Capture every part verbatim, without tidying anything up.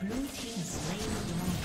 Blue team slain the dragon.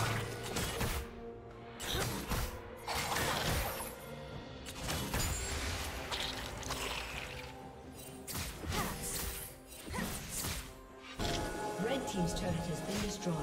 Team's turret has been destroyed.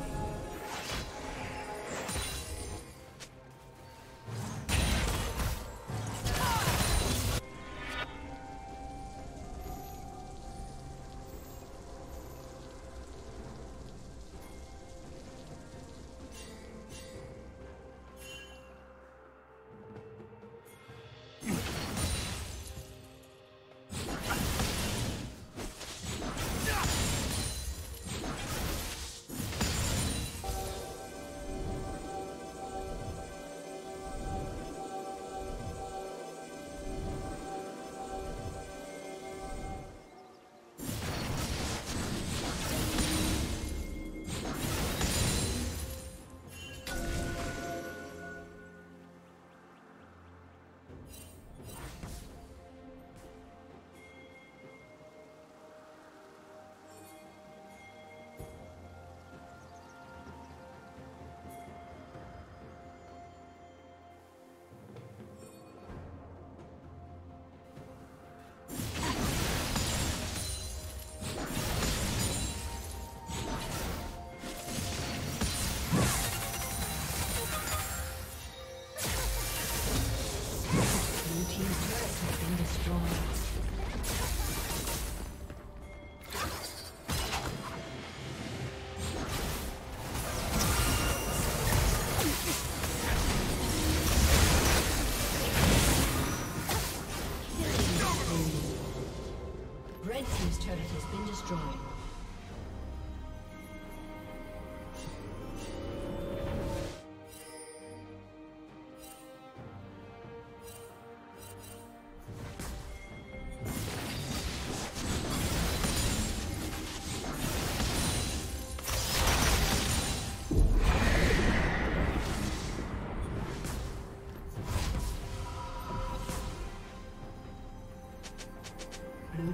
Drawing. Blue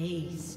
Aced.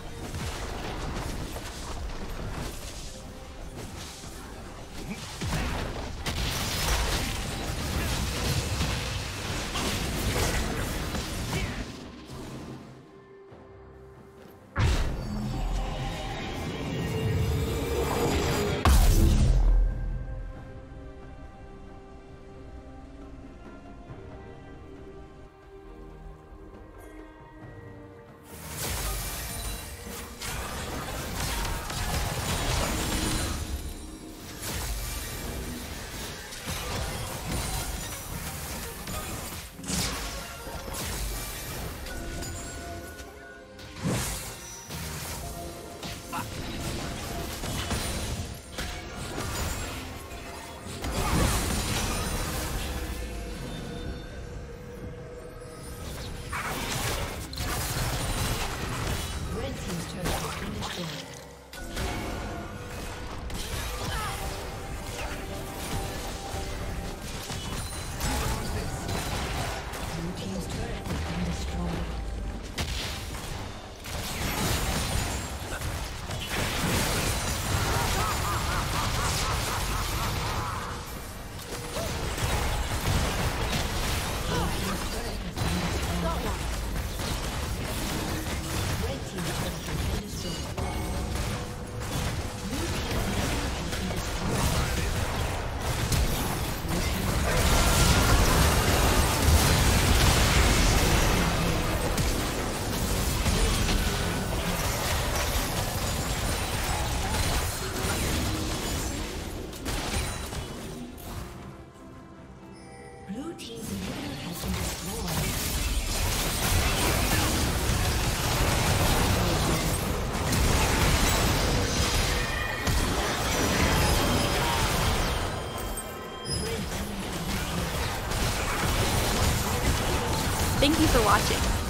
Thank you for watching.